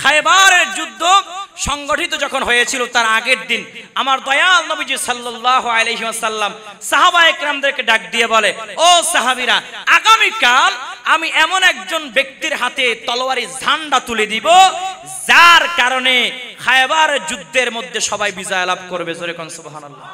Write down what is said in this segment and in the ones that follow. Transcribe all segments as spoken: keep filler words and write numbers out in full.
খায়বারের যুদ্ধ সংগঠিত যখন হয়েছিল তার আগের দিন আমার দয়াল নবীজি সাল্লাল্লাহু আলাইহি ওয়াসাল্লাম সাহাবায়ে কেরামদেরকে ডাক দিয়ে বলে, ও সাহাবীরা, আগামী কাল আমি এমন একজন ব্যক্তির হাতে তলোয়ারের ঝান্ডা তুলে দিব যার কারণে খায়বারের যুদ্ধের মধ্যে সবাই বিজয় লাভ করবে। জোরে কোন সুবহানাল্লাহ।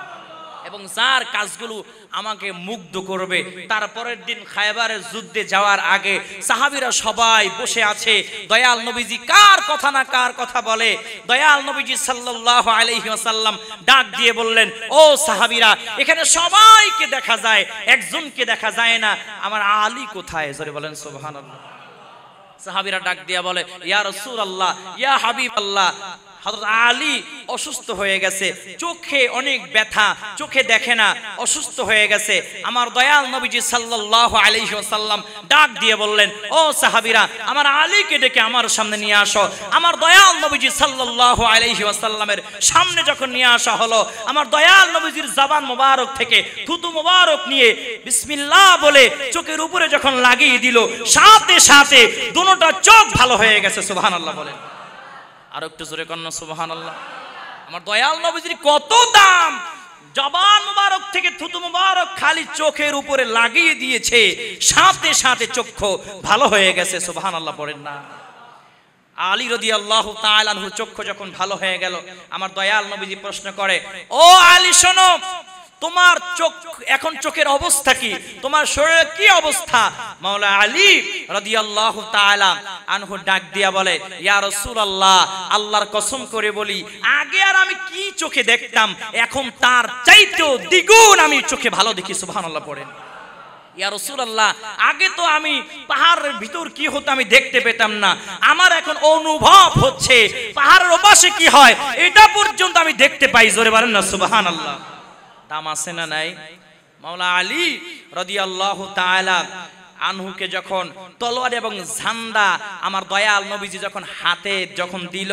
এবং যার কাজগুলো আমাকে মুগ্ধ করবে। তারপরের দিন খায়বারের যুদ্ধে যাওয়ার আগে সাহাবীরা সবাই বসে আছে, দয়াল নবীজি কার কথা না কার কথা বলে। দয়াল নবীজি সাল্লাল্লাহু আলাইহি ওয়াসাল্লাম ডাক দিয়ে বললেন, ও সাহাবীরা, এখানে সবাইকে দেখা যায়, একজনকে দেখা যায় না, আমার আলী কোথায়? জোরে বলেন সুবহানাল্লাহ। সাহাবীরা ডাক দিয়ে বলে, ইয়া রাসূলুল্লাহ, ইয়া হাবিবাল্লাহ, হযরত আলী অসুস্থ হয়ে গেছে, চোখে অনেক ব্যথা, চোখে দেখে না, অসুস্থ হয়ে গেছে। আমার দয়াল নবীজি সাল্লাল্লাহু আলাইহি ওয়াসাল্লাম ডাক দিয়ে বললেন, ও সাহাবীরা, আমার আলীকে ডেকে আমার সামনে নিয়ে আসো। আমার দয়াল নবীজি সাল্লাল্লাহু আলাইহি ওয়াসাল্লামের সামনে যখন নিয়ে আসা হলো, আমার দয়াল নবীজির জবান মোবারক থেকে থুতু মোবারক নিয়ে বিসমিল্লাহ বলে চোখের উপরে যখন লাগিয়ে দিল, সাথে সাথে দুটোটা চোখ ভালো হয়ে গেছে। সুবহানাল্লাহ বলেন। আর একটু জোরে কন্যা সুবহানাল্লাহ। আমার দয়াল নবীজির কত দাম! জবান মুবারক থেকে থুতু মুবারক খালি চোখের উপরে লাগিয়ে দিয়েছে, সাথে সাথে চক্ষু ভালো হয়ে গেছে। সুবহানাল্লাহ পড়েন না। আলী রাদিয়াল্লাহু তাআলা আনহু চক্ষু যখন ভালো হয়ে গেল, আমার দয়াল নবীজি প্রশ্ন করে, ও আলী শোনো, তোমার চোখ এখন চোখের অবস্থা কি, তোমার শরীরে কি অবস্থা? মাওলানা আলী রাদিয়াল্লাহু তাআলা আনহু ডাক দিয়া বলে, ইয়া রাসূলুল্লাহ, আল্লাহর কসম করে বলি, আগে আর আমি কি চোখে দেখতাম, এখন তার চাইতেও দ্বিগুণ আমি চোখে ভালো দেখি। সুবহানাল্লাহ পড়েন। ইয়া রাসূলুল্লাহ, আগে তো আমি পাহাড়ের ভিতর কি হতো আমি দেখতে পেতাম না, আমার এখন অনুভব হচ্ছে পাহাড়ের ওপাশে কি হয় এটা পর্যন্ত আমি দেখতে পাই। জোরে বলেন না সুবহানাল্লাহ। দাম আছে না নাই? মাওলা আলী রাদিয়াল্লাহু তাআলা আনহুকে যখন তলোয়ার এবং ঝান্ডা আমার দয়াল নবীজি যখন হাতে যখন দিল,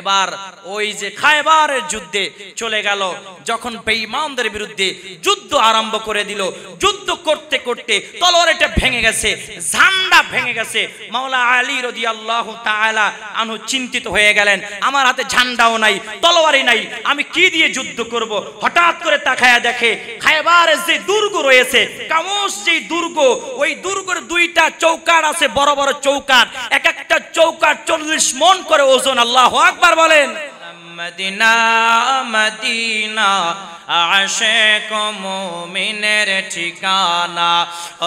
এবার ওই যে খায়বারের যুদ্ধে চলে গেল, যখন বেঈমানদের বিরুদ্ধে যুদ্ধ আরম্ভ করে দিল, যুদ্ধ করতে করতে তলোয়ার এটা ভেঙে গেছে, ঝান্ডা ভেঙে গেছে। মাওলা আলী রাদিয়াল্লাহু তাআলা আনহু চিন্তিত হয়ে গেলেন, আমার হাতে ঝান্ডাও নাই, তলোয়ারই নাই, আমি কি দিয়ে যুদ্ধ করব? হঠাৎ করে তাকায়া দেখে খায়বারের যে দুর্গ রয়েছে, কামোস যে দুর্গ, ওই দুর্গ দুইটা চৌকাট আছে, বড় বড় চৌকাট, এক একটা চৌকাট চল্লিশ মন করে ওজন। আল্লাহু আকবার বলেন। মদিনা মদিনা আশিক মুমিনের ঠিকানা,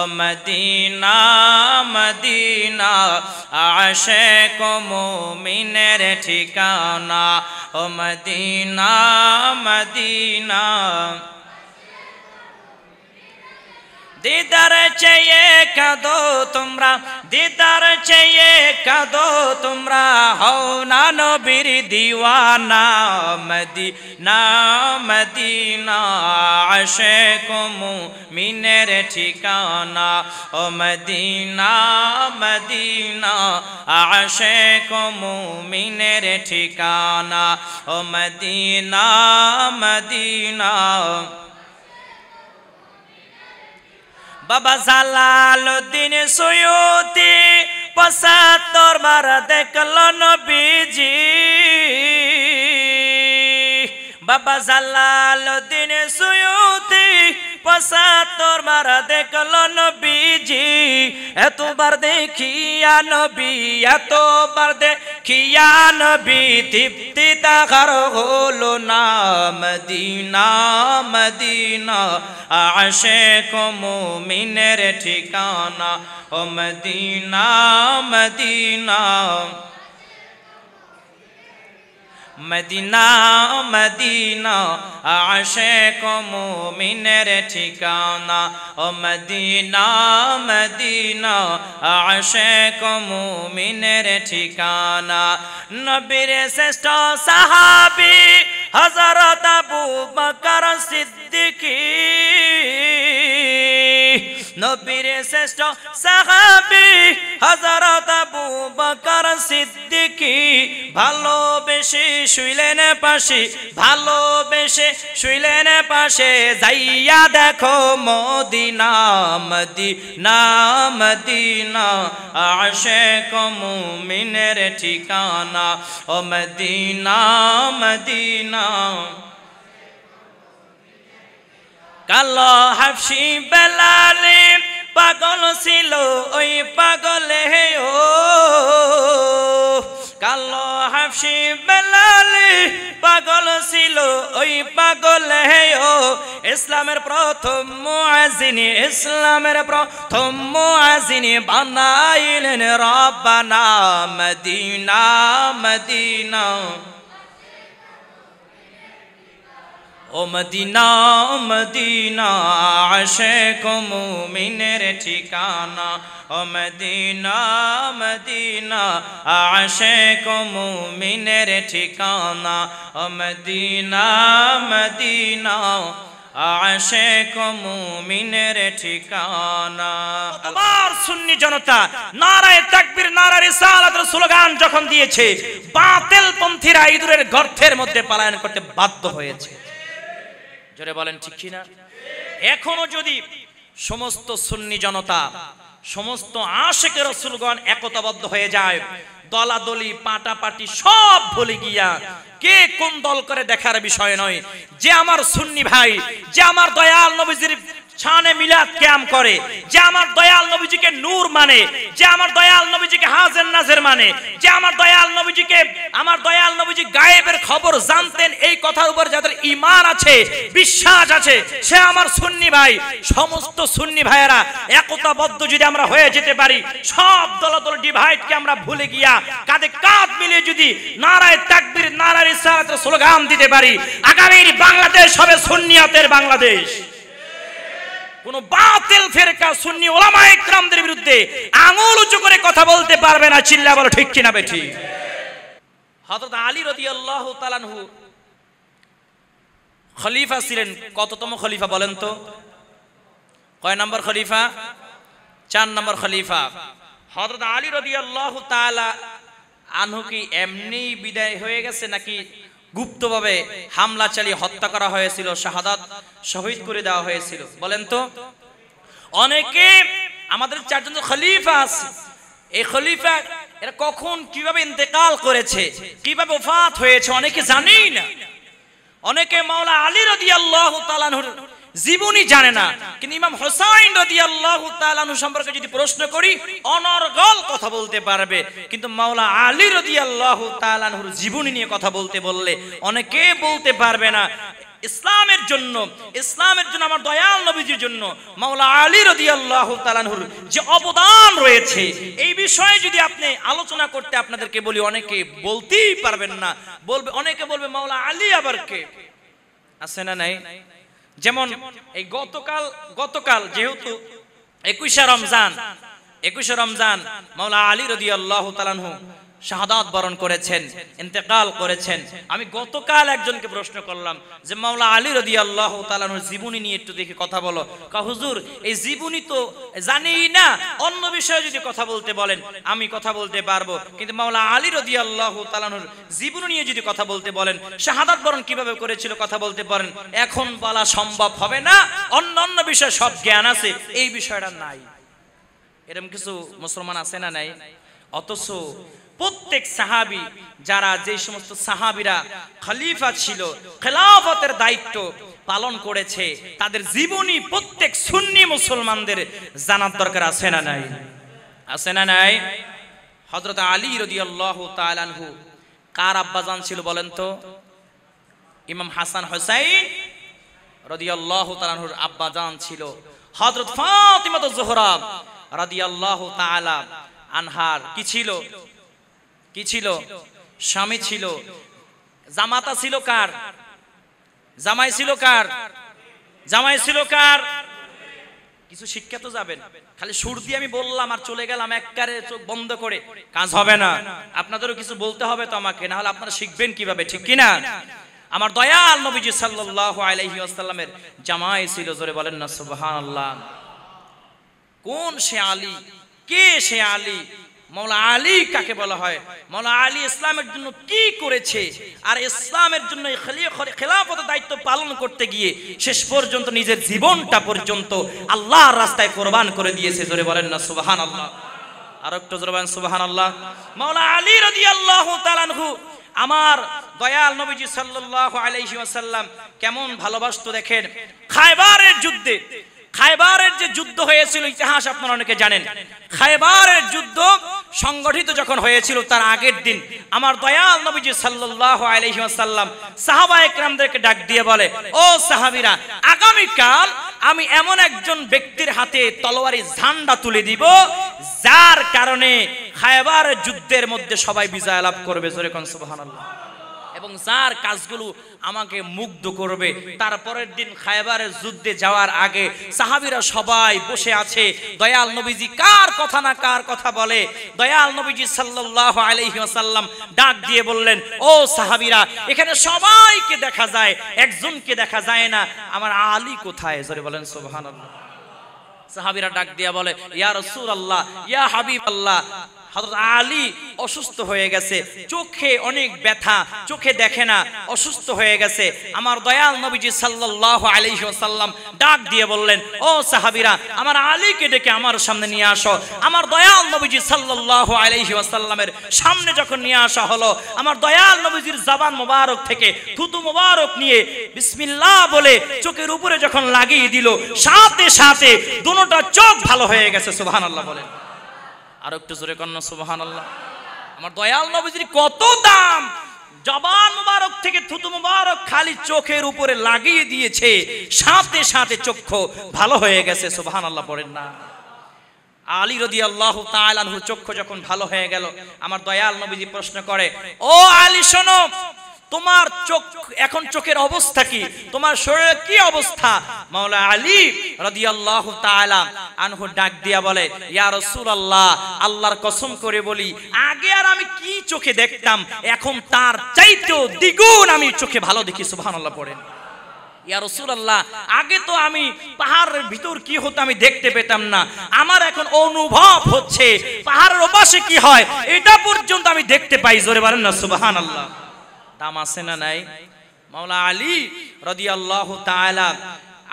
ও মদিনা মদিনা আশিক মুমিনের ঠিকানা, ও মদিনা মদিনা দিদার চেয়ে কাঁদো তোমরা, দিদার চেয়ে কাঁদো তোমরা, হও না নবীর দিওয়ানা। মদিনা মদিনা আশিক মুমিনের ঠিকানা, ও মদিনা মদিনা আশিক মুমিনের ঠিকানা, ও মদিনা মদিনা। বাবা জলালুদ্দিন সুয়ুতি পঁচাত্তর বার দেখল নবীজি, বাবা জলালুদ্দিন সুয়ুতি পঁচাত্তর বার দেখল নবীজি, এতবার দেখিয়া নবী, এতবার দেখিয়া নবী, তৃপ্তি তাহার হলো না। মদিনা মদিনা আশিক মুমিনের ঠিকানা, ও মদিনা মদিনা। মদিনা মদিনা আশিক মুমিনের ঠিকানা, ও মদিনা মদিনা আশিক মুমিনের ঠিকানা। নবীর শ্রেষ্ঠ সাহাবী হজরত আবু বকর সিদ্দীকি, নবীর শ্রেষ্ঠ সাহাবী হজরত আবু বকর সিদ্দীকি, ভালোবেসে শুইলেন পাশে, ভালোবেসে শুইলেন পাশে, যাইয়া দেখো মদিনা মদিনা মদিনা আশিক মুমিনের ঠিকানা, ও মদিনা মদিনা। কালো হাফসি বেলালে পাগল ছিল ওই পাগলে ও, কালো হাফসি বেলালে পাগল ছিল ওই পাগলে ও। ইসলামের প্রথম মুয়াজিন, ইসলামের প্রথম মুয়াজিন বানাইলেন রব্বানা মদিনা মদিনা। ओ मदीना मदीना आशिक मुमिनेर ठिकाना, ओ मदीना मदीना आशिक मुमिनेर ठिकाना, ओ मदीना मदीना आशिक मुमिनेर ठिकाना। तमाम सुन्नी जनता नाराए तकबीर नारा रिसालातेर स्लोगान जखन दिएछे, बातिलपंथीरा इदुरेर गर्तेर मध्ये पलायन करते बाध्य हयेछे। जोरे बोलें ठीक किना? एखोनो जोदि समस्त सुन्नी जनता समस्त आशिक रसूलगण एकताबद्ध हये जाय, दलादलि पाटापाटी सब भुले गिया के कोन दल करे देखार विषय नय। जे आमार सुन्नी भाई, जे आमार दयाल नबीजिर छाने मिलाद क्याम करे, जे आमार दयाल नबीजी के नूर माने, जे आमार दयाल नबीजी के हाजिर नाजिर माने, जे आमार दयाल नबीजी के आमार दयाल नबीजी गायबेर खबर जानतेन, এই কথার উপর যাদের ঈমান আছে বিশ্বাস আছে সে আমার সুন্নি ভাই। সমস্ত সুন্নি ভাইরা একতাবদ্ধ যদি আমরা হয়ে যেতে পারি, সব দলাদল ডিভাইডকে আমরা ভুলে গিয়া কাঁধে কাঁধ মিলিয়ে যদি নারায়ে তাকবীর নারায়ে রিসালাতের স্লোগান দিতে পারি, আগামীর বাংলাদেশ হবে সুন্নিয়াতের বাংলাদেশ। কোনো বাতিল ফেরকা সুন্নি ওলামায়ে ইকরামদের বিরুদ্ধে আঙুল উঁচু করে কথা বলতে পারবে না। চিল্লা বলো ঠিক কিনা বেঠি? হযরত আলী রাদিয়াল্লাহু তাআলা আনহু খলিফা ছিলেন, কততম খলিফা বলেন তো? কয় নম্বর খলিফা? চার নম্বর খলিফা। হযরত আলী রাদিয়াল্লাহু তাআলা আনহু কি এমনি বিদায় হয়ে গেছে নাকি গুপ্তভাবে হামলা চালিয়ে হত্যা করা হয়েছিল, শাহাদাত শহীদ করে দেওয়া হয়েছিল বলেন তো? অনেকে আমাদের চারজন খলিফা আছে, এই খলিফা এরা কখন কিভাবে ইন্তেকাল করেছে, কিভাবে ওফাত হয়েছে অনেকে জানেই না। অনেকে মাওলানা আলী রাদিয়াল্লাহু তাআলা আনহুর জীবনী জানে না, কিন্তু ইমাম হুসাইন রাদিয়াল্লাহু তাআলা আনহু সম্পর্কে যদি প্রশ্ন করি অনর্গল কথা বলতে পারবে, কিন্তু মাওলানা আলী রাদিয়াল্লাহু তাআলা আনহুর জীবনী নিয়ে কথা বলতে বললে অনেকে বলতে পারবে না। ইসলামের জন্য, ইসলামের জন্য আমার দয়াল নবীজির জন্য মাওলানা আলী রাদিয়াল্লাহু তাআলা আনহুর যে অবদান রয়েছে এই বিষয়ে যদি আপনি আলোচনা করতে আপনাদেরকে বলি অনেকে বলতেই পারবেন না। বলবে অনেকে বলবে মাওলানা আলী আবার কে? আছে না নাই? যেমন এই গতকাল গতকাল যেহেতু একুশে রমজান, একুশে রমজান মাওলানা আলী রাদিয়াল্লাহু তাআলা আনহু শাহাদাত বরণ করেছেন, ইন্তেকাল করেছেন। আমি গতকাল একজনকে প্রশ্ন করলাম যে মাওলানা আলী রাদিয়াল্লাহু তাআলা আনহুর জীবনী নিয়ে একটু দেখি কথা বলো। কা হুজুর এই জীবনী তো জানিই না, অন্য বিষয়ে যদি কথা বলতে বলেন আমি কথা বলতে পারবো, কিন্তু মাওলানা আলী রাদিয়াল্লাহু তাআলা আনহুর জীবনী নিয়ে যদি কথা বলতে বলেন, শাহাদাত বরণ কিভাবে করেছিল কথা বলতে পারেন, এখন বলা সম্ভব হবে না। অন্য অন্য বিষয়ে সব জ্ঞান আছে, এই বিষয়টা নাই। এরকম কিছু মুসলমান আছে না নাই? অথচ প্রত্যেক সাহাবী যারা, যে সমস্ত সাহাবীরা খলিফা ছিল, খেলাফতের দায়িত্ব পালন করেছে, তাদের জীবনী প্রত্যেক সুন্নি মুসলমানদের জানার দরকার আছে না নাই? আছে না নাই? হযরত আলী রাদিয়াল্লাহু তাআলা আনহু কার আব্বাজান ছিল বলেন তো? ইমাম হাসান হুসাইন রাদিয়াল্লাহু তাআলা আনহুর আব্বাজান ছিল। হযরত ফাতিমা যুহরা রাদিয়াল্লাহু তাআলা আনহার কি ছিল? কি ছিল? স্বামী ছিল। জামাতা ছিল কার? জামাই ছিল কার? জামাই ছিল কার? কিছু শিক্ষা তো যাবেন, খালি সুর দিয়ে আমি বললাম আর চলে গেলাম এককারে চোখ বন্ধ করে, কাজ হবে না। আপনাদেরও কিছু বলতে হবে তো আমাকে, না হলে আপনারা শিখবেন কিভাবে, ঠিক কিনা? আমার দয়াল নবীজি সাল্লাল্লাহু আলাইহি ওয়াসাল্লামের জামাই ছিল। জোরে বলেন না সুবহানাল্লাহ। কোন সে আলী, কে সে আলী मौला आली काके बोला है, मौला आली इस्लामेर जन्य की करेछे आर इस्लामेर जन्य खिलाफत दायित्व पालन करते गिये शेष पर्यन्त निजेर जीवनटा पर्यन्त आल्लाहर रास्ताय कुरबान करे दियेछे। जोरे बोलेन ना सुबहानाल्लाह, आर एकटु जोरे बोलेन सुबहानाल्लाह। मौला आली रादियाल्लाहु ताआला आनहु आमार दयाल नबीजी सल्लल्लाहु आलैहि ओयासाल्लाम केमन भालोबासतो देखेन। खायबारेर युद्धे খায়বারের যে যুদ্ধ হয়েছিল ইতিহাস আপনারা অনেকে জানেন। খায়বারের যুদ্ধ সংগঠিত যখন হয়েছিল তার আগের দিন আমার দয়াল নবীজি সাল্লাল্লাহু আলাইহি ওয়াসাল্লাম সাহাবায়ে কেরামদেরকে ডাক দিয়ে বলে, ও সাহাবীরা, আগামী কাল আমি এমন একজন ব্যক্তির হাতে তলোয়ারি ঝান্ডা তুলে দিব যার কারণে খায়বার যুদ্ধের মধ্যে সবাই বিজয় লাভ করবে। জোরে কোন সুবহানাল্লাহ। এবং যার কাজগুলো আমাকে মুগ্ধ করবে। তারপরের দিন খায়বারের যুদ্ধে যাওয়ার আগে সাহাবীরা সবাই বসে আছে। দয়াল নবীজি কার কথা না কার কথা বলে। দয়াল নবীজি সাল্লাল্লাহু আলাইহি ওয়াসাল্লাম ডাক দিয়ে বললেন, ও সাহাবীরা, এখানে সবাইকে দেখা যায়, একজনকে দেখা যায় না, আমার আলী কোথায়? জোরে বলেন সুবহানাল্লাহ। সাহাবীরা ডাক দিয়ে বলে, ইয়া রাসূলুল্লাহ, ইয়া হাবিবাল্লাহ, হযরত আলী অসুস্থ হয়ে গেছে, চোখে অনেক ব্যথা, চোখে দেখে না, অসুস্থ হয়ে গেছে। আমার দয়াল নবীজি সাল্লাল্লাহু আলাইহি ওয়াসাল্লাম ডাক দিয়ে বললেন, ও সাহাবীরা, আমার আলীকে ডেকে আমার সামনে নিয়ে আসো। আমার দয়াল নবীজি সাল্লাল্লাহু আলাইহি ওয়াসাল্লামের সামনে যখন নিয়ে আসা হলো, আমার দয়াল নবীজির জবান মোবারক থেকে থুতু মোবারক নিয়ে বিসমিল্লাহ বলে চোখের উপরে যখন লাগিয়ে দিল, সাথে সাথে দুটোটা চোখ ভালো হয়ে গেছে। সুবহানাল্লাহ বলেন। আর একটু জোরে কর না সুবহানাল্লাহ। আমার দয়াল নবীজির কত দাম! জবান মুবারক থেকে থুতু মুবারক খালি চোখের উপরে লাগিয়ে দিয়েছে, সাথে সাথে চক্ষু ভালো হয়ে গেছে। সুবহানাল্লাহ পড়েন না। আলী রাদিয়াল্লাহু তাআলা আনহু চক্ষু যখন ভালো হয়ে গেল, আমার দয়াল নবীজি প্রশ্ন করে, ও আলী শোনো, তোমার চোখ এখন চোখের অবস্থা কি, তোমার শরীরে কি অবস্থা? মাওলা আলী রাদিয়াল্লাহু তাআলা আনহু ডাক দিয়া বলে, ইয়া রাসূলুল্লাহ, আল্লাহর কসম করে বলি, আগে আর আমি কি চোখে দেখতাম, এখন তার চাইতেও দ্বিগুণ আমি চোখে ভালো দেখি। সুবহানাল্লাহ পড়েন। ইয়া রাসূলুল্লাহ, আগে তো আমি পাহাড়ের ভিতর কি হতো আমি দেখতে পেতাম না, আমার এখন অনুভব হচ্ছে পাহাড়ের ওপাশে কি হয় এটা পর্যন্ত আমি দেখতে পাই। জোরে বলেন না সুবহানাল্লাহ। দামাসেনা নাই। মাওলা আলী রাদিয়াল্লাহু তাআলা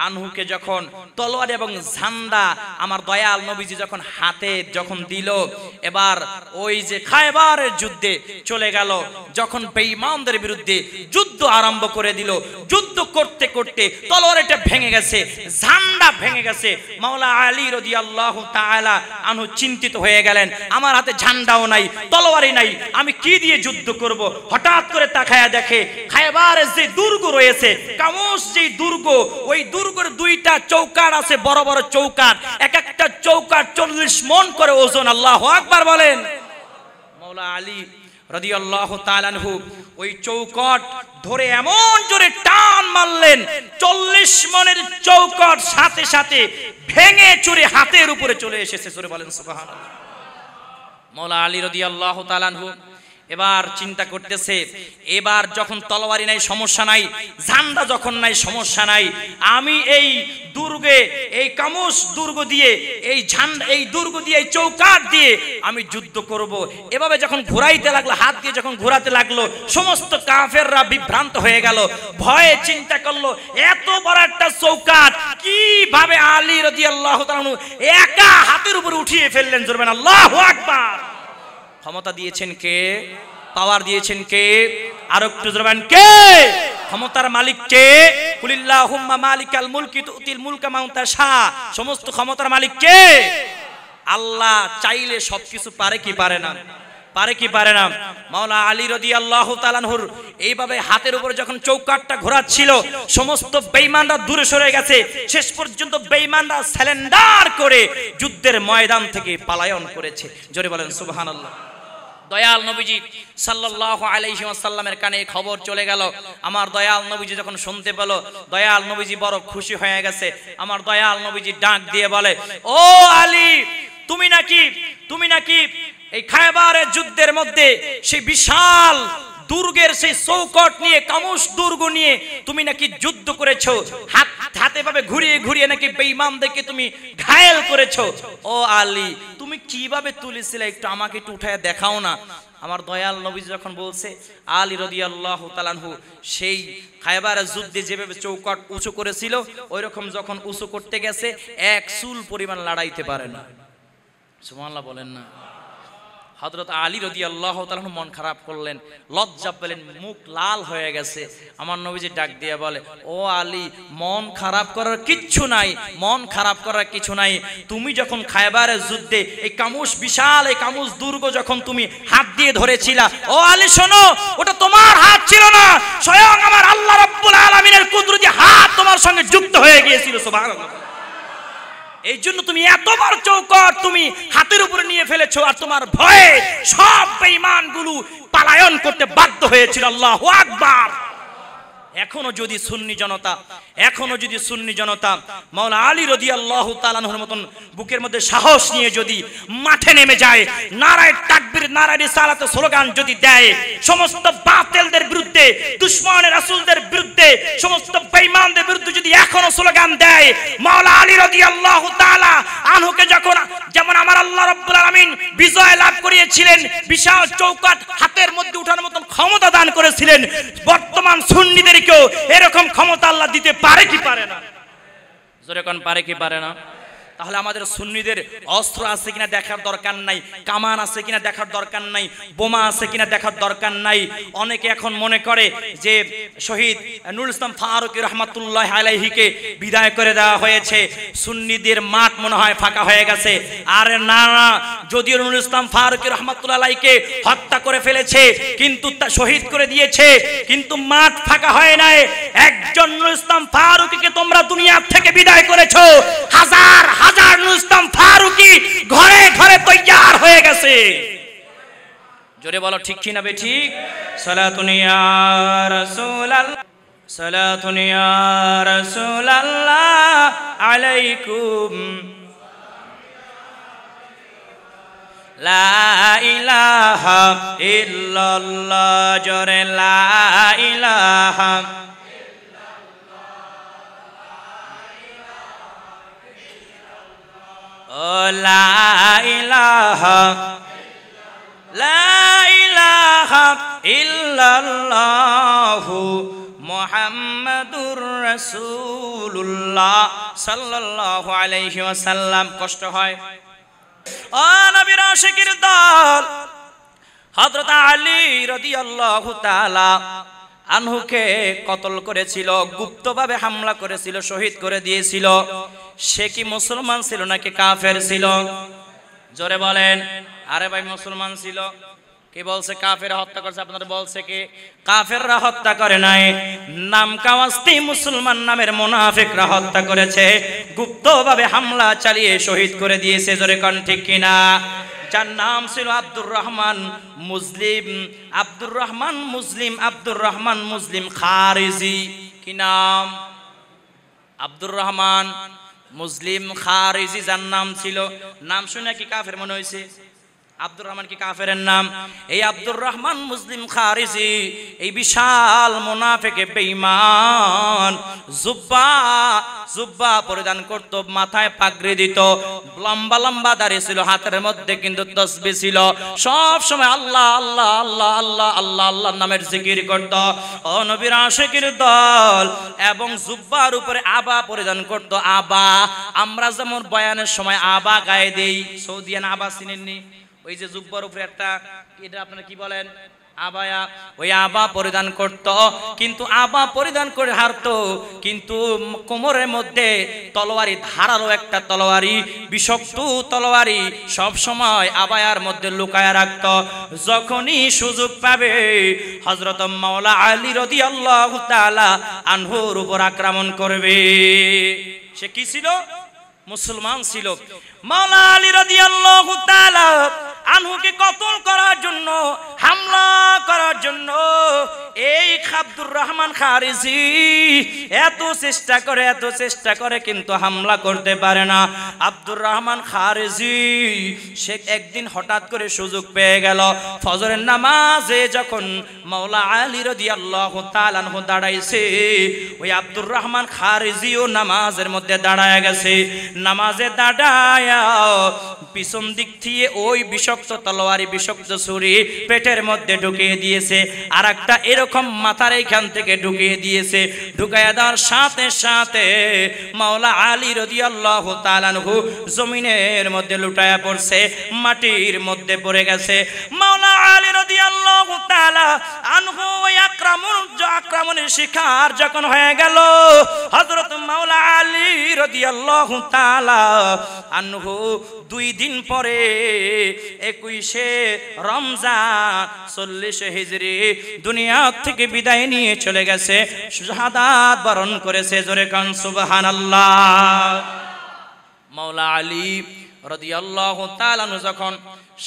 আনহুকে যখন তলোয়ার এবং ঝান্ডা আমার দয়াল নবীজি যখন হাতে যখন দিল, এবার ওই যে খায়বারের যুদ্ধে চলে গেল, যখন বেঈমানদের বিরুদ্ধে যুদ্ধ আরম্ভ করে দিল, যুদ্ধ করতে করতে তলোয়ারটা ভেঙে গেছে, ঝান্ডা ভেঙে গেছে। মাওলা আলী রাদিয়াল্লাহু তাআলা আনহু চিন্তিত হয়ে গেলেন, আমার হাতে ঝান্ডাও নাই, তলোয়ারই নাই, আমি কি দিয়ে যুদ্ধ করব? হঠাৎ করে তাকায়া দেখে খায়বারের যে দুর্গ রয়েছে, কামোস যে দুর্গ, ওই দুর্গ দুইটা চৌকাট আছে, বড় বড় চৌকাট, এক একটা চৌকাট চল্লিশ মন করে ওজন। আল্লাহু আকবার বলেন। মাওলা আলী রাদিয়াল্লাহু তাআলা আনহু ওই চৌকাট ধরে এমন জোরে টান মারলেন, চল্লিশ মনের চৌকাট সাথে সাথে ভেঙে চুরে হাতের উপরে চলে এসেছে। জোরে বলেন সুবহানাল্লাহ। মাওলা আলী রাদিয়াল্লাহু তাআলা আনহু এবার চিন্তা করতেছে, এবার যখন তলোয়ারি নাই সমস্যা নাই, ঝান্ডা যখন নাই সমস্যা নাই, আমি এই দুর্গে, এই কামুস দুর্গ দিয়ে, এই ঝান্ডা, এই দুর্গ দিয়ে, এই চৌকাট দিয়ে আমি যুদ্ধ করব। এভাবে যখন ঘোরাইতে লাগলো, হাত দিয়ে যখন ঘোরাতে লাগলো, সমস্ত কাফেররা বিভ্রান্ত হয়ে গেল, ভয়ে চিন্তা করলো, এত বড় একটা চৌকাট কিভাবে আলী রাদিয়াল্লাহু তাআলা আনহু একা হাতের উপরে উঠিয়ে ফেললেন। জোরবেন আল্লাহু আকবার। ক্ষমতা দিয়েছেন কে? পাওয়ার দিয়েছেন কে? আর একটু জবান কে? ক্ষমতার মালিক কে? কুলিল্লাহুম্মা মালিকাল মুলকি তুতিল মুলকা মান তাশা। সমস্ত ক্ষমতার মালিক কে? আল্লাহ। চাইলে সবকিছু পারে কি পারে না? পারে কি পারে না? মাওলা আলী রাদিয়াল্লাহু তাআলা আনহুর এইভাবে হাতের উপরে যখন চৌকাটটা ঘোরাচ্ছিল, সমস্ত বেঈমানরা দূরে সরে গেছে, শেষ পর্যন্ত বেঈমানরা সারেন্ডার করে যুদ্ধের ময়দান থেকে পলায়ন করেছে। জোরে বলেন সুবহানাল্লাহ। দয়াল নবীজি সাল্লাল্লাহু আলাইহি ওয়াসাল্লামের কানে খবর চলে গেল। আমার দয়াল নবীজি যখন শুনতে পেল, দয়াল নবীজি বড় খুশি হয়ে গেছে। আমার দয়াল নবীজি ডাক দিয়ে বলে, ও আলী, তুমি নাকি তুমি নাকি এই খায়বারের যুদ্ধের মধ্যে সেই বিশাল दुर्गेर से सौकट निये कामुश दुर्ग निये तुमी नाकि युद्ध करेछो हाथ हाथे भावे घुरिये घुरिये नाकि बेईमानदेरके तुमी घायल करेछो ओ आली तुमी किभाबे तुलेছিলে एकटु आमाके एकटु उठाया देखाओ ना आमार दयाल नबी जखन बोलछे आली रदियाल्लाहु ताआला आनहु सेई खायबारेर युद्धे जेभाबे चौकट उঁচু करेছিল ओई रकम जखन उঁচু करते गेছে एक चूल परिमाण लड़ाइते पारे ना सुबहानाल्लाह बोलेन ना हजरत अली रदियल्लाहु ताआला अन्हु मन खराब करलें लज्जा पेलें मुख लाल हो गेছে आमार नबीजी डाक दिया बोले ओ आली मन खराब करार किच्छु नाई मन खराब करार किच्छु नाई तुमी जखन खायबारेर युद्धे एई कामुश विशाल एई कामुश दुर्ग जखन तुमी हाथ दिये धरेछिला ओ आली शोनो ओटा तोमार हाथ छिलो ना स्वयं आमार आल्लाह रब्बुल आलामीनेर कुदरती हाथ तोमार संगे जुक्त हये गियेछिल सुबहानाल्लाह मौला आली रदियल्लाहु ताआला अन्हुर मतन बुकेर मध्य साहस निये जोदी माठे नेमे जाए नाराय ताकबीर नाराय रिसालात स्लोगान जोदी देय समस्त बातेलदेर बिरुद्धे दुश्मन रासूलदेर बिरुद्धे समस्त बेईमानदेर बिरुद्धे जोदी एखोनो स्लोगान देय मौला आली रदियल्लाहु ताआला अन्हुके जखन जेमन आमार आल्लाह रब्बुल आलामीन विजय लाभ करिয়েছিলেন विशाल चौकट हाथेर मध्य उठाনোর মত ক্ষমতা দান করেছিলেন বর্তমান সুন্নিদেরকেও এরকম ক্ষমতা আল্লাহ দিতে পারে কি পারে না জোরে কোন পারে কি পারে না তাহলে আমাদের সুন্নিদের অস্ত্র আছে কিনা দেখার দরকার নাই কামান আছে কিনা দেখার দরকার নাই বোমা আছে কিনা দেখার দরকার নাই অনেকে এখন মনে করে যে শহীদ নুরুল ইসলাম ফারুকী রাহমাতুল্লাহি আলাইহিকে বিদায় করে দেওয়া হয়েছে সুন্নিদের মাঠ মনে হয় ফাঁকা হয়ে গেছে আরে না না যদিও নুরুল ইসলাম ফারুকী রাহমাতুল্লাহি আলাইহিকে হত্যা করে ফেলেছে কিন্তু তা শহীদ করে দিয়েছে কিন্তু মাঠ ফাঁকা হয় নাই একজন নুরুল ইসলাম ফারুকীকে তোমরা দুনিয়া থেকে বিদায় করেছো হাজার जरे ला इलाहा La ilaha La ilaha illallah Muhammadur Rasulullah Sallallahu alaihi wasallam Koshto hoy O nabir ashikir dal Hazrat Ali radiyallahu ta'ala আনহুকে কতল করেছিল গুপ্তভাবে হামলা করেছিল শহীদ করে দিয়েছিল সে কি মুসলমান ছিল নাকি কাফের ছিল জোরে বলেন আরে ভাই মুসলমান ছিল কে বলছে কাফের হত্যা করছে আপনারা বলছে কে কাফেররা হত্যা করে নাই নাম কাওয়াস্তি মুসলমান নামের মুনাফিকরা হত্যা করেছে গুপ্তভাবে হামলা চালিয়ে শহীদ করে দিয়েছে জোরে কোন ঠিক কিনা যার নাম ছিল আব্দুর রহমান মুসলিম আব্দুর রহমান মুসলিম আব্দুর রহমান মুসলিম খারেজি কি নাম আব্দুর রহমান মুসলিম খারেজি যার নাম ছিল নাম শুনে কি কাফের মনে হইছে আব্দুর রহমান কি কাফেরের নাম এই আব্দুর রহমান মুসলিম খারেজি এই বিশাল মুনাফিকে বেঈমান জুব্বা জুব্বা পরিধান করত মাথায় পাগড়ি দিত লম্বা লম্বা দাড়ি ছিল হাতের মধ্যে কিন্তু তাসবিহ ছিল সব সময় আল্লাহ আল্লাহ আল্লাহ আল্লাহ আল্লাহ আল্লাহর নামের জিকির করত ও নবীর আশিকের দল এবং জুব্বার উপরে আবা পরিধান করত আবা আমরা যেমন বয়ানের সময় আবা গায়ে দেই সৌদিয়ান আবা চিনেননি ওই যে জুব্বার উপরে একটা এটা আপনারা কি বলেন আবায়া ওই আবা পরিধান করত কিন্তু আবা পরিধান করে হারতো কিন্তু কোমরের মধ্যে তলোয়ারি ধারালো একটা তলোয়ারি বিষাক্ত তলোয়ারি সব সময় আবায়ার মধ্যে লুকায়া রাখত যখনই সুযোগ পাবে হযরত মাওলানা আলী রাদিয়াল্লাহু তাআলা আনহুর উপর আক্রমণ করবে সে কি ছিল মুসলমান ছিল মাওলানা আলী রাদিয়াল্লাহু তাআলা আনহুকে কতল করার জন্য হামলা করার জন্য এই अब्दुर रहमान खारेजी एत चेष्टा करे एत चेष्टा करे किन्तु हमला करते पारे ना। अब्दुर रहमान खारेजी से एकदिन हठात् करे सुयोग पेये गेल। फजरेर नामाजे जखन मौला आली रदियाल्लाहु ताआला अन्हु दाड़ाइछे ओई अब्दुर रहमान खारेजीओ नामाजेर मध्ये दाड़ाया गेछे। नामाजे दाड़ाया पिछन दिक थिये ओई विषक्त तलोयारी विषक्त छुरी पेटेर मध्ये ढुकिये दियेछे आर एकटा एरकम माथार एखान थेके ढुकिये दियेछे। ढुकाया देওয়ার সাথে সাথে মাওলা আলী রাদিয়াল্লাহু তাআলা আনহু জমিনের মধ্যে লুটায়া পড়ছে, মাটির মধ্যে পড়ে গেছে। মাওলা আলী রাদিয়াল্লাহু তাআলা আনহু আকরামুল আকরামুনের শিকার যখন হয়ে গেল হযরত মাওলা আলী রাদিয়াল্লাহু তাআলা আনহু দুই দিন পরে इक्कीस রমজান চল্লিশ হিজরি দুনিয়া থেকে বিদায় নিয়ে চলে গেছে, শাহাদাত বরণ করেছে। জোরে কান সুবহানাল্লাহ। মাওলা আলী রাদিয়াল্লাহু তাআলা যখন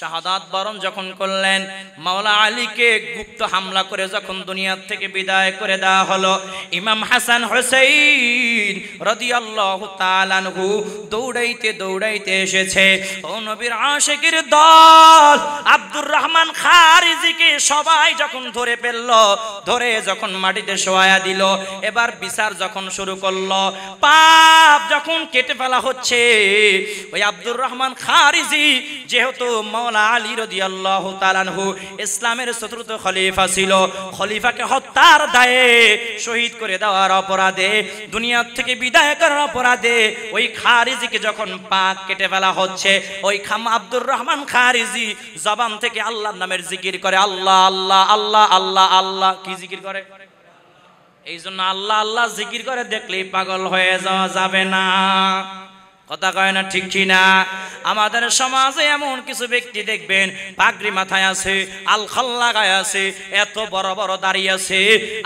শাহাদাত বরণ যখন করলেন, মাওলা আলীকে গুপ্ত হামলা করে যখন দুনিয়া থেকে বিদায় করে দেওয়া হলো, ইমাম হাসান হুসাইন রাদিয়াল্লাহু তাআলা আনহু দৌড়াইতে দৌড়াইতে এসেছে। ও নবীর আশিকের দল, আব্দুর রহমান খারেজিকে সবাই যখন ধরে ফেলল, ধরে যখন মাটিতে শোয়া দিল, এবার বিচার যখন শুরু করলো, পাপ যখন কেটে ফেলা হচ্ছে। ওই আব্দুর রহমান খারেজি যেহেতু मौला अली रदियल्लाहु ताआला अन्हु इस्लामेर चतुर्थ खलीफा छिलो, खलीफाके हत्यार दाये शहीद करे देওয়ার अपराधे दुनिया थेके विदाय करार अपराधे ओई खारेजीके जखन पा केटे फेला होच्छे, ओई खाम আব্দুর রহমান খারেজি जबान थेके आल्लाहर नामेर जिकिर करे। आल्लाह आल्लाह आल्लाह आल्लाह आल्लाह की जिकिर करे, एइजोन्नो आल्लाह आल्लाह जिकिर करे देखलेई पागल हये जाওয়া যাবে না। कथा कय ना ठीक कि ना? आमादेर समाजे एमन किछु व्यक्ति देखबेन पागड़ी माथाय आछे, आलखल्ला लागाय आछे, एत बड़ बड़ दाड़ी आछे,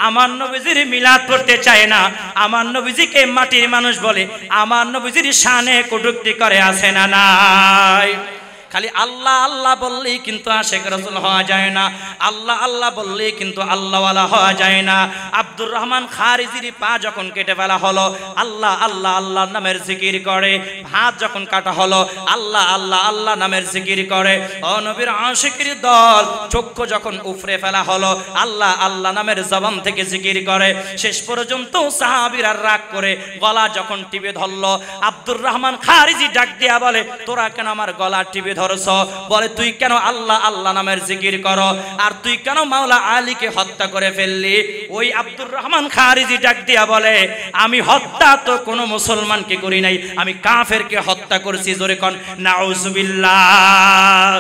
आमार नबीजिर मिलाद पड़ते चाय ना, आमार नबीजिके माटिर मानुष बोले, आमार नबीजिर शाने कटूक्ति करे आछे ना नाई? खाली आल्लाह आल्लाह बोलले किन्तु आशिक रसूल हवा जाए ना, आल्लाह आल्लाह बोलले किन्तु आल्लाह वाला हवा जाए ना। আব্দুর রহমান খারেজির পা যখন কেটে ফেলা হলো, আল্লাহ আল্লাহ আল্লাহ নামের জিকির করে। হাত যখন কাটা হলো, আল্লাহ আল্লাহ আল্লাহ নামের জিকির করে। ও নবীর আশিকের দল, চক্ষু যখন উফরে ফেলা হলো, আল্লাহ আল্লাহ নামের জবান থেকে জিকির করে। শেষ পর্যন্ত সাহাবীরা রাগ করে গলা যখন টিপে ধরলো, আব্দুর রহমান খারেজি ডাক দিয়া বলে, তোরা কেন আমার গলা টিপে ধরছ? বলে, তুই কেন আল্লাহ আল্লাহ নামের জিকির কর? আর তুই কেন মাওলা আলীকে হত্যা করে ফেললি? ওই আব্দুর রহমান খারেজি ডাক দিয়া বলে, আমি হত্যা তো কোনো মুসলমানকে করি নাই, আমি কাফেরকে হত্যা করেছি। জোরে কোন নাউজুবিল্লাহ।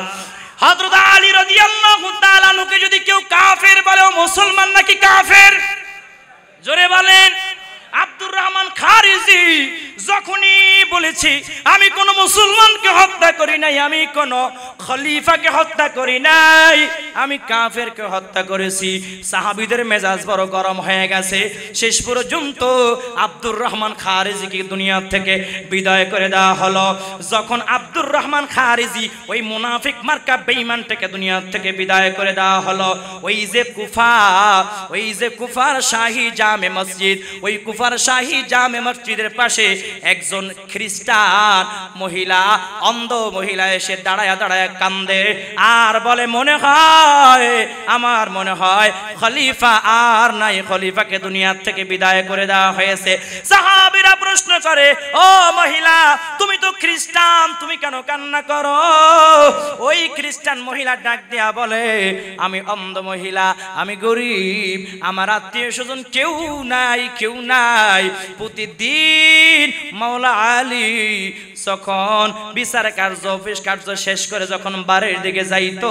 হযরত আলী রাদিয়াল্লাহু তাআলা নুকে যদি কেউ কাফের বলে, ও মুসলমান নাকি কাফের? জোরে বলেন। আব্দুর রহমান খারেজি যখনই বলেছি আমি কোন মুসলমানকে হত্যা করি নাই, আমি কোন খলিফাকে হত্যা করি নাই, আমি কাফেরকে হত্যা করেছি, সাহাবীদের মেজাজ বড় গরম হয়ে গেছে। শেষ পর্যন্ত আব্দুর রহমান খারেজিকে দুনিয়া থেকে বিদায় করে দেওয়া হলো। যখন আব্দুর রহমান খারেজি ওই মুনাফিক মার্কা বেঈমানটাকে দুনিয়া থেকে বিদায় করে দেওয়া হলো, ওই যে কুফা, ওই যে কুফার শাহী জামে মসজিদ, ওই কুফার শাহী জামে মসজিদের পাশে একজন খ্রিস্টান মহিলা, অন্ধ মহিলা এসে দাঁড়ায় দাঁড়ায় কান্দে আর বলে, মনে হয় আমার মনে হয় খলিফা আর নাই, খলিফাকে দুনিয়া থেকে বিদায় করে দেওয়া হয়েছে। সাহাবীরা প্রশ্ন করে, ও মহিলা, তুমি তো খ্রিস্টান, তুমি কেন কান্না করো? ওই খ্রিস্টান মহিলা ডাক দেয়া বলে, আমি অন্ধ মহিলা, আমি গরিব, আমার আত্মীয় স্বজন কেউ নাই, কেউ নাই। প্রতিদিন মাওলা আলী যখন বিচার কার্য অফিস কার্য শেষ করে যখন বাড়ির দিকে যাইতো,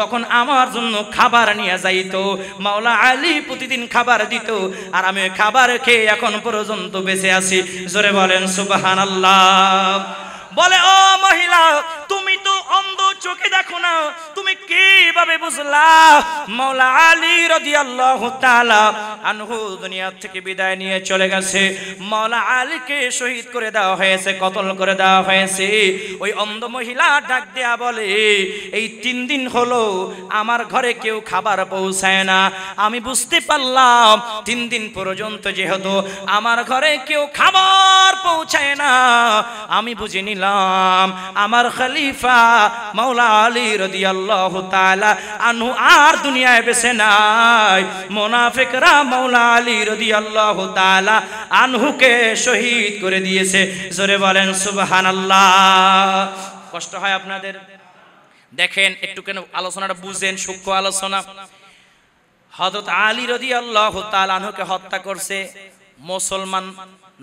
তখন আমার জন্য খাবার নিয়ে যাইতো। মাওলা আলী প্রতিদিন খাবার দিত, আর আমি খাবার খেয়ে এখন পর্যন্ত বেঁচে আছি। জোরে বলেন সুবহানাল্লাহ। বলে, ও মহিলা, তুমি তো অন্ধ, চোখে দেখো না, তুমি কিভাবে বুঝলা মওলা আলী রাদিয়াল্লাহু তাআলা আনহু দুনিয়া থেকে বিদায় নিয়ে চলে গেছে, মওলা আলীকে শহীদ করে দেওয়া হয়েছে, কতল করে দেওয়া হয়েছে। ওই অন্ধ মহিলা ডাক দেয়া বলে, এই তিন দিন হলো আমার ঘরে কেউ খাবার পৌঁছায় না, আমি বুঝতে পারলাম তিন দিন পর্যন্ত যেহেতু আমার ঘরে কেউ খাবার পৌঁছায় না, আমি বুঝে নিলাম আমার খলিফা মওলা আলী রাদিয়াল্লাহু তাআলা আনহু আর দুনিয়ায় বেঁচে নাই। মুনাফিকরা মওলা আলী রাদিয়াল্লাহু তাআলা আনহুকে শহীদ করে দিয়েছে। জোরে বলেন সুবহানাল্লাহ। কষ্ট হয় আপনাদের? দেখেন একটু কেন আলোচনাটা বুঝেন, সূক্ষ্ম আলোচনা। হযরত আলী রাদিয়াল্লাহু তাআলা আনহুকে হত্যা করছে মুসলমান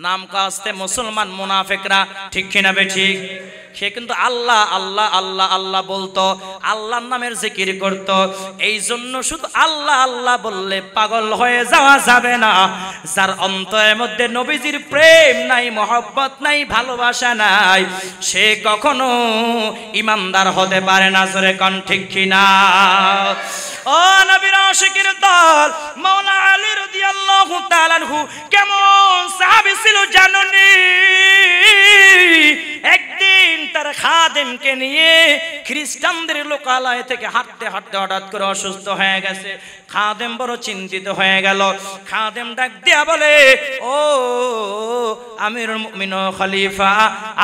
নাম কাস্তে মুসলমান মুনাফিকরা, ঠিক কিনা বে ঠিক? সে কিন্তু আল্লাহ আল্লাহ আল্লাহ আল্লাহ বলতো, আল্লাহর নামের জিকির করত। এই জন্য শুধু আল্লাহ আল্লাহ বললে পাগল হয়ে যাওয়া যাবে না। যার অন্তরের মধ্যে নবীজির প্রেম নাই, মহব্বত নাই, ভালোবাসা নাই, সে কখনো ইমানদার হতে পারে না। জোরে কোন ঠিক কিনা? ও নবীর আশিকের দল, মওলা আলী রাদিয়াল্লাহু তাআলা আনহু কেমন সাহাবী ছিল জাননি? একদিন তার খাদেমকে নিয়ে খ্রিস্টানদের লোকালয় থেকে হাঁটতে হাঁটতে হঠাৎ করে অসুস্থ হয়ে গেছে। খাদেম বড় চিন্তিত হয়ে গেল। খাদেম ডাক দিয়া বলে, ও আমিরুল মুমিন খলিফা,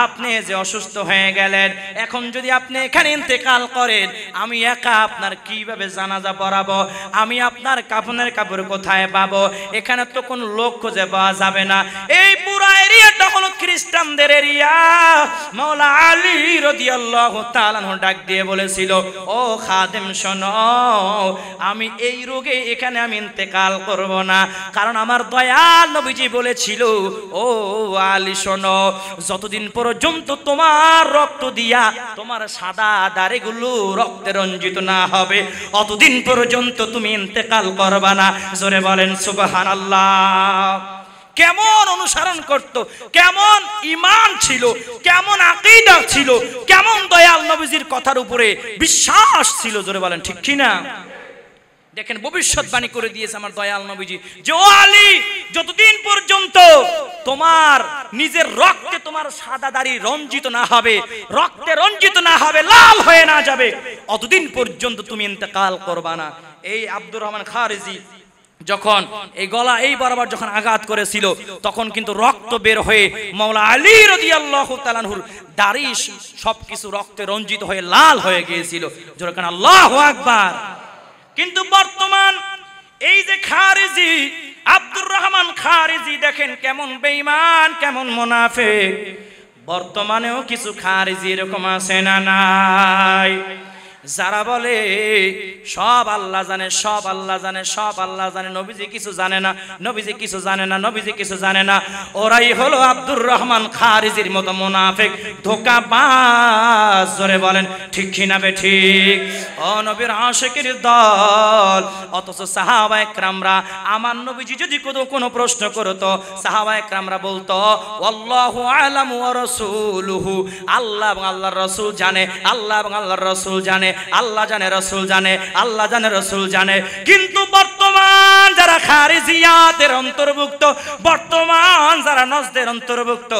আপনি যে অসুস্থ হয়ে গেলেন, এখন যদি আপনি এখানে ইন্তেকাল করেন, আমি একা আপনার কিভাবে জানাজা পড়াবো? আমি আপনার কাফনের কাপড় কোথায় পাবো? এখানে তো কোনো লোক খুঁজে পাওয়া যাবে না। এই পুরো এরিয়াটা হলো খ্রিস্টানদের এরিয়া। মওলা আলী রাদিয়াল্লাহু তাআলা ডাক দিয়ে বলেছিল, ও খাদেম শোনো, আমি এই রোগে এখানে আমি ইন্তেকাল করব না, কারণ আমার দয়াল নবীজি বলেছিল, ও আলী শোনো, যতদিন পর্যন্ত তোমার রক্ত দিয়া তোমার সাদা দাড়িগুলো রক্তে রঞ্জিত না হবে, অতদিন পর্যন্ত তুমি ইন্তেকাল করবা না। জোরে বলেন সুবহানাল্লাহ। কেমন অনুসরণ করত, কেমন ইমান ছিল, কেমন আকীদা ছিল, কেমন দয়াল নবীজির কথার উপরে বিশ্বাস ছিল। জোরে বলেন ঠিক কিনা? দেখেন ভবিষ্যৎবাণী করে দিয়েছে আমার দয়াল নবীজি, যে ও আলী, যতদিন পর্যন্ত তোমার নিজের রক্তে তোমার সাদা দাড়ি রঞ্জিত না হবে, রক্তে রঞ্জিত না হবে, লাল হয়ে না যাবে, অতদিন পর্যন্ত তুমি ইন্তেকাল করবা না। এই আব্দুর রহমান খারেজি যখন এই গলা এই বরাবর যখন আঘাত করেছিল, তখন কিন্তু রক্ত বের হয়ে মওলা আলী রাদিয়াল্লাহু তাআলা আনহুর দাড়ি সবকিছু রক্তে রঞ্জিত হয়ে লাল হয়ে গিয়েছিল। যার কারণে আল্লাহু আকবার। কিন্তু বর্তমান এই যে খারেজি আব্দুর রহমান খারেজি, দেখেন কেমন বেঈমান, কেমন মুনাফিক। বর্তমানেও কিছু খারেজি এরকম আছে না নাই? যারা বলে সব আল্লাহ জানে, সব আল্লাহ জানে, সব আল্লাহ জানে, নবীজি কিছু জানে না, নবীজি কিছু জানে না, নবীজি কিছু জানে না, ওরাই হলো আব্দুর রহমান খারেজির মতো মুনাফিক, ধোঁকাবাজ। জোরে বলেন ঠিক কিনা বে ঠিক? ও নবীর আশিকের দল, অথচ সাহাবা একরামরা আমার নবীজি যদি কোনো কোনো প্রশ্ন করতো, সাহাবা একরামরা বলতো আল্লাহু আলামু ওয়া রাসূলুহু, আল্লাহ এবং আল্লাহর রাসূল জানে, আল্লাহ এবং আল্লাহর রাসূল জানে, আল্লাহ জানে, রাসূল জানে, আল্লাহ জানে, রাসূল জানে। কিন্তু বর্তমান যারা খারেজিয়াতের অন্তর্ভুক্ত, বর্তমান যারা নজদের অন্তর্ভুক্ত,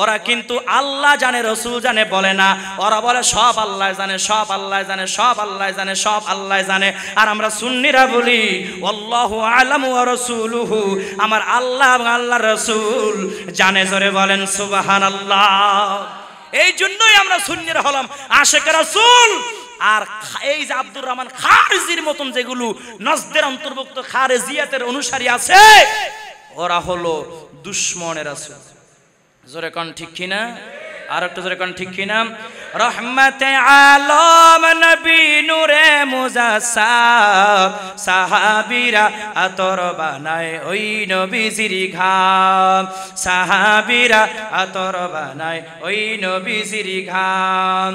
ওরা কিন্তু আল্লাহ জানে, রাসূল জানে বলে না, ওরা বলে সব আল্লাহ জানে, সব আল্লাহ জানে, সব আল্লাহ জানে, সব আল্লাহ জানে। আর আমরা সুন্নিরা বলি আল্লাহু আলামু ওয়া রাসূলুহু, আমার আল্লাহ এবং আল্লাহর রাসূল জানে। জোরে বলেন সুবহানাল্লাহ। এই জন্যই আমরা সুন্নিরা হলাম আশিক রাসূল। আর এই যে আব্দুর রহমান খারেজির মতন যেগুলো নজদের অন্তর্ভুক্ত খারেজিয়াতের অনুসারী আছে, ওরা হলো দুশমনের রাসূল। জোরে কোন ঠিক কিনা? আর একটু জোরে কোন ঠিক কিনা? রহমতে আলম নবী নূরে মুজাসসাব, সাহাবীরা আতর বানায় ওই নবীজির ঘাম, সাহাবীরা আতর বানায় ওই নবীজির ঘাম।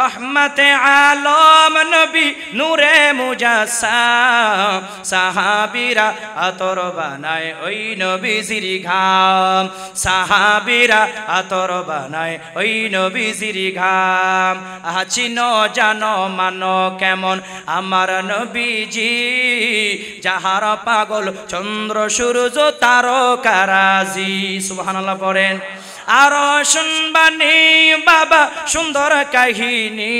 রহমতে আলম নবী নূরে মুজাসসাব, সাহাবীরা আতর বানায় ওই নবীজির ঘাম, সাহাবীরা আতর বানায় ওই নবীজির ঘাম। সালাম চিনো জানো মানো কেমন আমার নবীজি যাহার পাগল চন্দ্র সূর্য তারকারাজি সুবহানাল্লাহ বলেন। आरो सुनबानी बाबा सुंदर कहिनी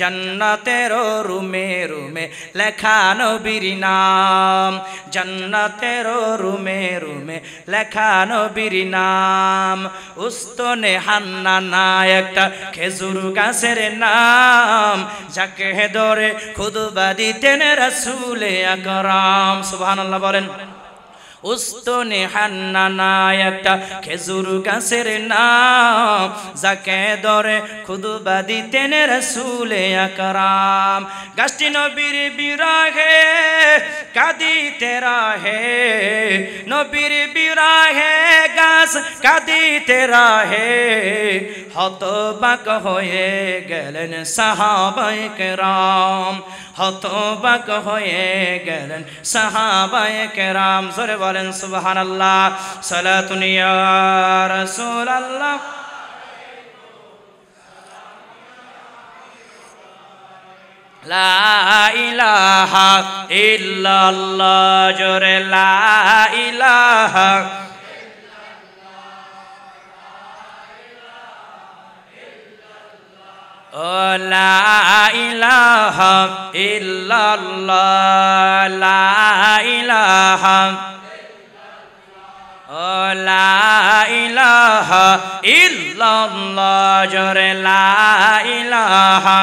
जन्नतेर रूमे रूमे लेखा नबीर नाम जन्नतेर रूमे रूमे लेखा नबीर नाम उस्तने हन्नाना एकटा खेजुर गाछेर नाम जाके दरे खुतबा दितेन रसूले अकराम सुबहानल्लाह बोलें। उस्तने हन्नाना एकटा खेजुर गाछेर नाम जाके दरे खुतबा दितेन रसूले अकराम गाछटी नबीर बिराहे कादिते रहे नबीर बिराहे गाछ कादिते रहे हतबाक हये गेलेन साहाबाए केराम हतबाक हये गेलेन साहाबाए केराम जोरे सुबहानल्लाह सलातुन या रसूलल्लाह। ला इलाहा इल्लल्लाह जोरे ला इलाहा ओ ला इलाहा इल्लल्लाह ला इलाहा ओ ला इलाहा इल्लल्लाह जोरे ला इलाहा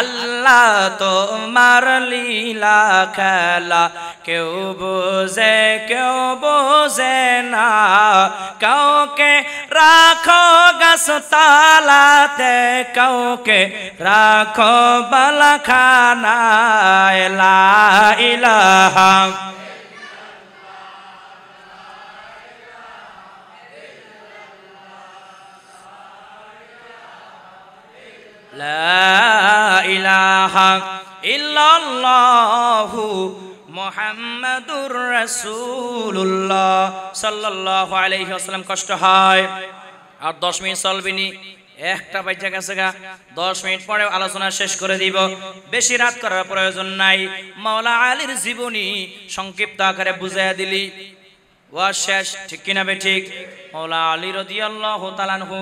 अल्लाह तोमार लीला खेला क्यों बोझे क्यों बोझे ना काउके राखो गसतालाते काउके राखो बलखाना ला इलाहा ला इलाहा इल्लल्लाहु मुहम्मदुर रसूलुल्लाह सल्लल्लाहु अलैहि वसल्लम। कष्ट है और दस मिनट चलबी একটা বাচ্চা কাছে গা দশ মিনিট পরে আলোচনা শেষ করে দিব, বেশি রাত করার প্রয়োজন নাই। মাওলা আলীর জীবনী সংক্ষিপ্ত আকারে বুঝাইয়া দিলি ওয়াজ শেষ, ঠিক কিনা বে ঠিক। মওলা আলী রাদিয়াল্লাহু তাআলা আনহু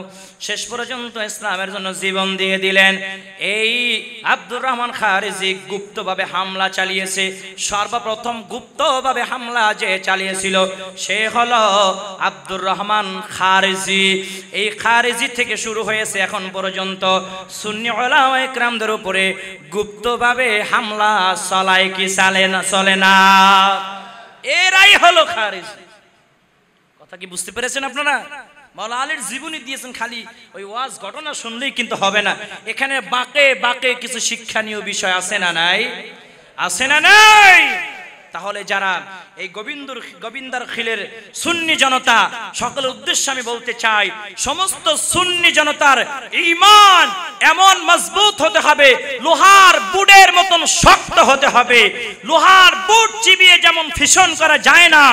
শেষ পর্যন্ত ইসলামের জন্য জীবন দিয়ে দিলেন। এই আব্দুর রহমান খারেজি গুপ্তভাবে হামলা চালিয়েছে, সর্বপ্রথম গুপ্তভাবে হামলা যে চালিয়েছিল সে হলো আব্দুর রহমান খারেজি। এই খারেজি থেকে শুরু হয়েছে এখন পর্যন্ত সুন্নি উলামায়ে কেরামদের উপরে গুপ্তভাবে হামলা চালায় কি চলে না চলে না, এরাই হলো খারেজি। কি বুঝতে পেরেছেন আপনারা? মাওলানা আলীর জীবনী দিয়েছেন, খালি ওই ওয়াজ ঘটনা শুনলেই কিন্তু হবে না, এখানে বাঁকে বাঁকে কিছু শিক্ষণীয় বিষয় আছে না নাই, আছে না নাই। তাহলে যারা এই গোবিন্দর গোবিন্দার খিলের সুন্নি জনতা, সকল উদ্দেশ্যে আমি বলতে চাই সমস্ত সুন্নি জনতার ঈমান এমন মজবুত হতে হবে, লোহার বুটের মতন শক্ত হতে হবে। লোহার বুট চিবিয়ে যেমন ফিশন করা যায় না,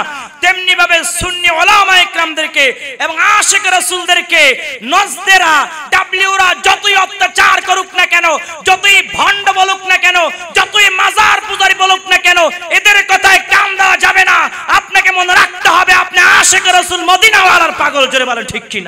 তেমনি ভাবে সুন্নি উলামায়ে কেরামদেরকে এবং আশিক রাসূলদেরকে নজদেরা ডাব্লিউরা যতই অত্যাচার করুক না কেন, যতই ভণ্ড বলুক না কেন, যতই মাজার পূজারি বলুক না কেন, এদের কথায় কান দেওয়া যাবে না। আপনাকে মনে রাখতে হবে আপনি আশিক রাসূল মদিনাওয়ালার পাগল। জোরে বলেন ঠিক কিনা।